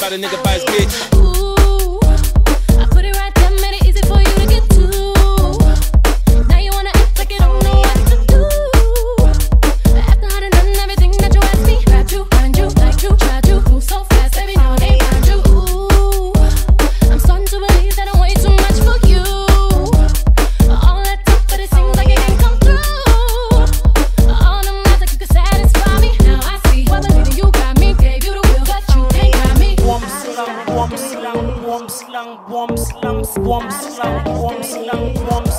about a nigga by his bitch. Ooh, I put it right there, made it easy for you to get to. Now you wanna act like you don't know what to do. After I done done everything that you asked me, grabbed you, find you, like you, tried you, move so fast, every now and then find you. Ooh, I'm starting to believe that I'm way too much for you. All that talk, but it seems like it can't come through. All them nights like you could satisfy me, now I see why believing you got me, gave you the will, but you ain't got me. Womp slang, womp slang, womp slang, womp slang, womp slang, womp slang, womp slang.